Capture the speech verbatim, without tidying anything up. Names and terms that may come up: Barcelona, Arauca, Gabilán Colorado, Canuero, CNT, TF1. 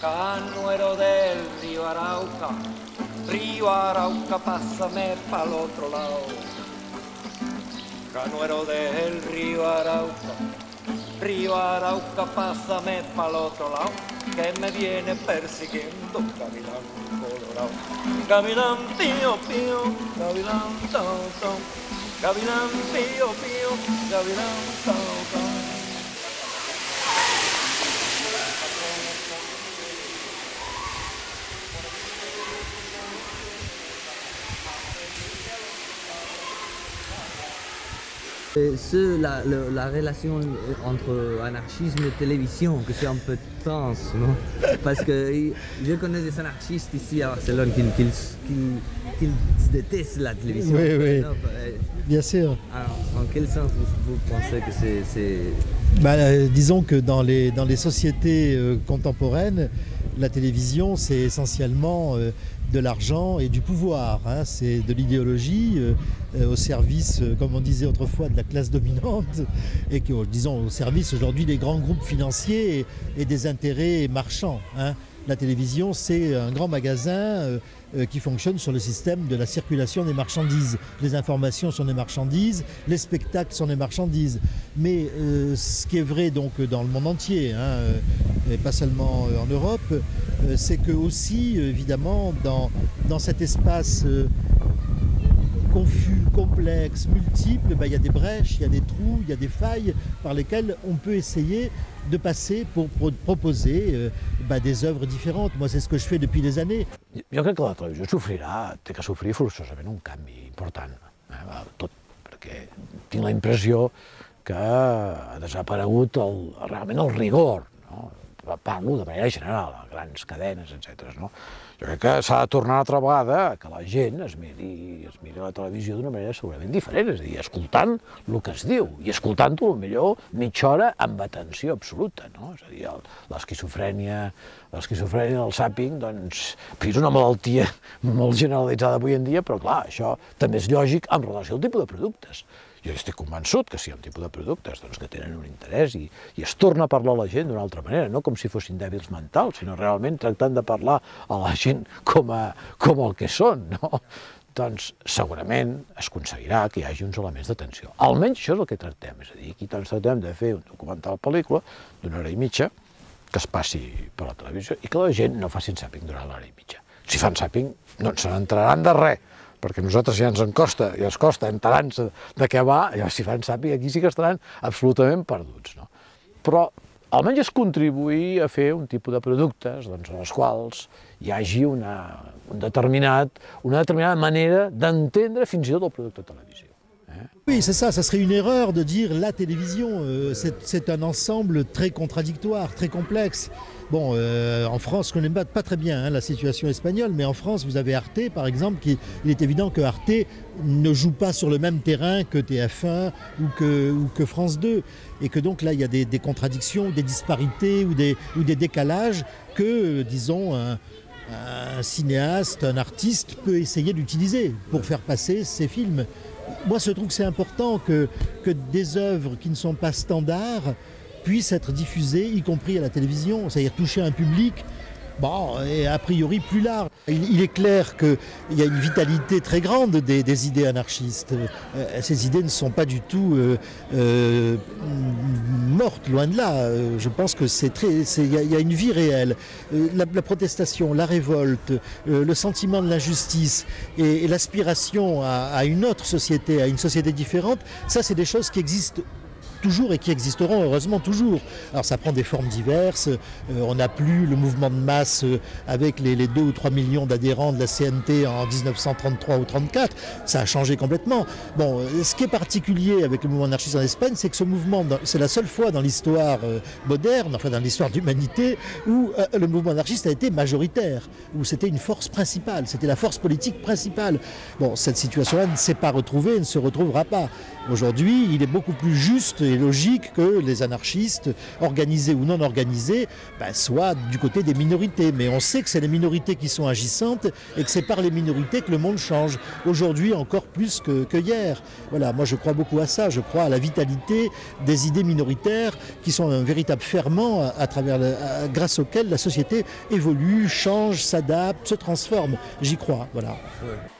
canuero del río Arauca, río Arauca, pásame pa'l otro lado. Canuero del río Arauca, río Arauca, pásame pa'l otro lado, que me viene persiguiendo Gabilán Colorado. Gabilán pío pío, Gabilán tau tau, Gabilán pío pío, Gabilán tau tau. C'est la, la, la relation entre anarchisme et télévision, que c'est un peu tense, non? Parce que je connais des anarchistes ici à Barcelone qui, qui, qui, qui détestent la télévision. Oui, oui, non, bien sûr. Alors, en quel sens vous, vous pensez que c'est... Bah, euh, disons que dans les, dans les sociétés euh, contemporaines, la télévision, c'est essentiellement euh, de l'argent et du pouvoir, hein. C'est de l'idéologie euh, au service, euh, comme on disait autrefois, de la classe dominante et qui, disons, au service aujourd'hui des grands groupes financiers et, et des intérêts marchands, hein. La télévision, c'est un grand magasin euh, euh, qui fonctionne sur le système de la circulation des marchandises. Les informations sont des marchandises, les spectacles sont des marchandises. Mais euh, ce qui est vrai donc dans le monde entier, hein, euh, et pas seulement en Europe, c'est que aussi, évidemment, dans, dans cet espace euh, confus, complexe, multiple, ben, il y a des brèches, il y a des trous, il y a des failles par lesquelles on peut essayer de passer pour pro proposer euh, ben, des œuvres différentes. Moi, c'est ce que je fais depuis des années. Jo crec que la televisió sofrirà, té que sofrir forçosament un canvi important, eh? Tot, perquè tinc la impressió que ha desaparegut el, realment el rigor, no? Parlo de manera general, a grans cadenes, etcètera. No? Jo crec que s'ha de tornar altra vegada que la gent es miri, es miri la televisió d'una manera segurament diferent, és a dir, escoltant el que es diu, i escoltant-ho potser mitja hora amb atenció absoluta. No? És a dir, l'esquizofrènia, l'esquizofrènia del zapping, doncs, és una malaltia molt generalitzada avui en dia, però clar, això també és lògic en relació al tipus de productes. Jo estic convençut que si hi ha un tipus de productes doncs, que tenen un interès i, i es torna a parlar a la gent d'una altra manera, no com si fossin dèbils mentals, sinó realment tractant de parlar a la gent com, a, com el que són, no? Doncs segurament es aconseguirà que hi hagi uns elements d'atenció. Almenys això és el que tractem, és a dir, aquí doncs tractem de fer un documental pel·lícula d'una hora i mitja que es passi per la televisió i que la gent no faci zapping durant l'hora i mitja. Si fan zapping no se n'entraran de res, perquè nosaltres ja ens en costa, ja ens costa enterar-se de què va, ja si fan sàpia, aquí sí que estaran absolutament perduts, no? Però almenys és contribuir a fer un tipus de productes doncs, en els quals hi hagi una, un determinat, una determinada manera d'entendre fins i tot el producte televisiu. Oui, c'est ça, ça serait une erreur de dire la télévision, euh, c'est un ensemble très contradictoire, très complexe. Bon, euh, en France, on ne connaît pas très bien hein, la situation espagnole, mais en France, vous avez Arte, par exemple, qui, il est évident que Arte ne joue pas sur le même terrain que T F un ou que, ou que France deux, et que donc là, il y a des, des contradictions, des disparités ou des, ou des décalages que, disons, un, un cinéaste, un artiste peut essayer d'utiliser pour faire passer ses films. Moi, je trouve que c'est important que, que des œuvres qui ne sont pas standards puissent être diffusées, y compris à la télévision, c'est-à-dire toucher un public bon, et a priori plus large. Il, il est clair qu'il y a une vitalité très grande des, des idées anarchistes. Euh, ces idées ne sont pas du tout euh, euh, mortes, loin de là. Je pense que c'est très, il y, y a une vie réelle. Euh, la, la protestation, la révolte, euh, le sentiment de l'injustice et, et l'aspiration à, à une autre société, à une société différente, ça c'est des choses qui existent toujours et qui existeront heureusement toujours. Alors ça prend des formes diverses, euh, on n'a plus le mouvement de masse euh, avec les, les deux ou trois millions d'adhérents de la C N T en mil neuf cent trente-trois ou trente-quatre, ça a changé complètement. Bon, euh, ce qui est particulier avec le mouvement anarchiste en Espagne, c'est que ce mouvement, c'est la seule fois dans l'histoire euh, moderne, enfin dans l'histoire de l'humanité, où euh, le mouvement anarchiste a été majoritaire, où c'était une force principale, c'était la force politique principale. Bon, cette situation-là ne s'est pas retrouvée et ne se retrouvera pas. Aujourd'hui, il est beaucoup plus juste est logique que les anarchistes, organisés ou non organisés, ben, soient du côté des minorités. Mais on sait que c'est les minorités qui sont agissantes et que c'est par les minorités que le monde change. Aujourd'hui encore plus que, que hier. Voilà, moi je crois beaucoup à ça. Je crois à la vitalité des idées minoritaires qui sont un véritable ferment à, à travers le, à, grâce auquel la société évolue, change, s'adapte, se transforme. J'y crois, voilà. Ouais.